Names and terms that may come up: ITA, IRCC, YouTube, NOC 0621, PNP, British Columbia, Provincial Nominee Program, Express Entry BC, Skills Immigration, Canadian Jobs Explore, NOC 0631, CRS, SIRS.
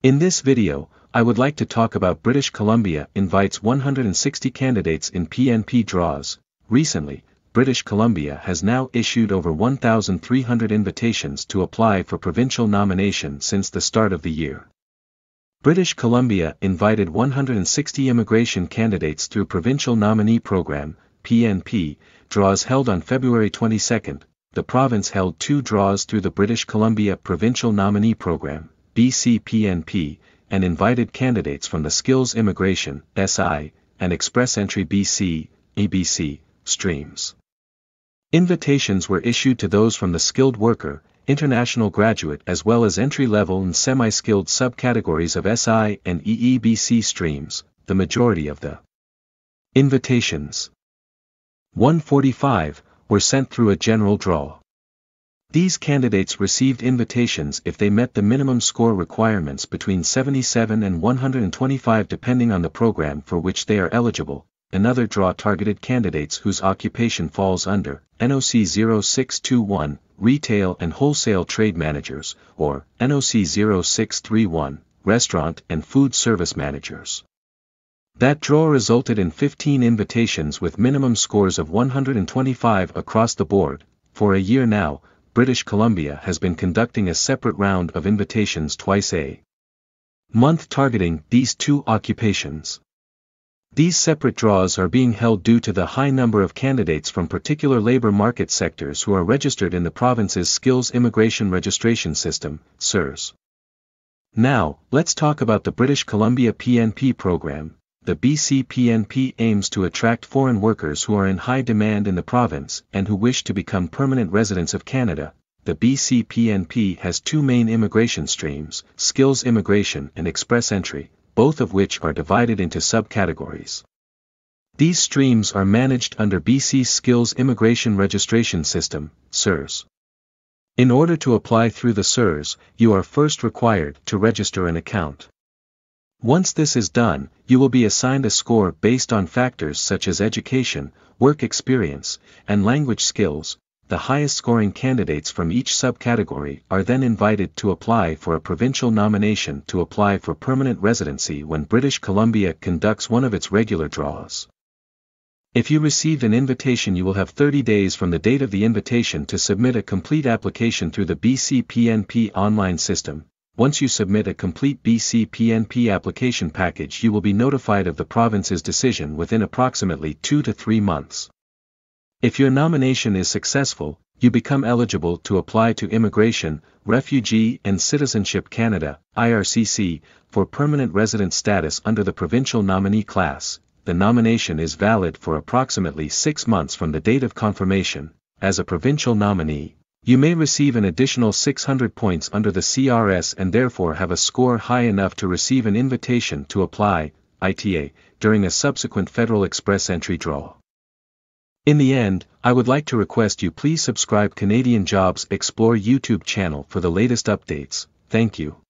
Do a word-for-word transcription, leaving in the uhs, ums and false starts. In this video, I would like to talk about British Columbia invites one hundred sixty candidates in P N P draws. Recently, British Columbia has now issued over one thousand three hundred invitations to apply for provincial nomination since the start of the year. British Columbia invited one hundred sixty immigration candidates through Provincial Nominee Program, P N P, draws held on February twenty-second. The province held two draws through the British Columbia Provincial Nominee Program, B C P N P, and invited candidates from the Skills Immigration, S I, and Express Entry B C, E B C, streams. Invitations were issued to those from the skilled worker, international graduate as well as entry-level and semi-skilled subcategories of S I and E E B C streams, the majority of the invitations, one hundred forty-five, were sent through a general draw. These candidates received invitations if they met the minimum score requirements between seventy-seven and one hundred twenty-five depending on the program for which they are eligible. Another draw targeted candidates whose occupation falls under N O C zero six two one, Retail and Wholesale Trade Managers, or N O C zero six three one, Restaurant and Food Service Managers. That draw resulted in fifteen invitations with minimum scores of one hundred twenty-five across the board. For a year now, British Columbia has been conducting a separate round of invitations twice a month targeting these two occupations. These separate draws are being held due to the high number of candidates from particular labor market sectors who are registered in the province's Skills Immigration Registration System, S I R S. Now, let's talk about the British Columbia P N P program. The B C P N P aims to attract foreign workers who are in high demand in the province and who wish to become permanent residents of Canada. The B C P N P has two main immigration streams, Skills Immigration and Express Entry, both of which are divided into subcategories. These streams are managed under B C's Skills Immigration Registration System, S I R S. In order to apply through the S I R S, you are first required to register an account. Once this is done, you will be assigned a score based on factors such as education, work experience, and language skills. The highest scoring candidates from each subcategory are then invited to apply for a provincial nomination to apply for permanent residency when British Columbia conducts one of its regular draws. If you receive an invitation, you will have thirty days from the date of the invitation to submit a complete application through the B C P N P online system. Once you submit a complete B C P N P application package, you will be notified of the province's decision within approximately two to three months. If your nomination is successful, you become eligible to apply to Immigration, Refugee and Citizenship Canada, I R C C, for permanent resident status under the provincial nominee class. The nomination is valid for approximately six months from the date of confirmation. As a provincial nominee, you may receive an additional six hundred points under the C R S and therefore have a score high enough to receive an invitation to apply, I T A, during a subsequent federal express entry draw. In the end, I would like to request you please subscribe Canadian Jobs Explore YouTube channel for the latest updates. Thank you.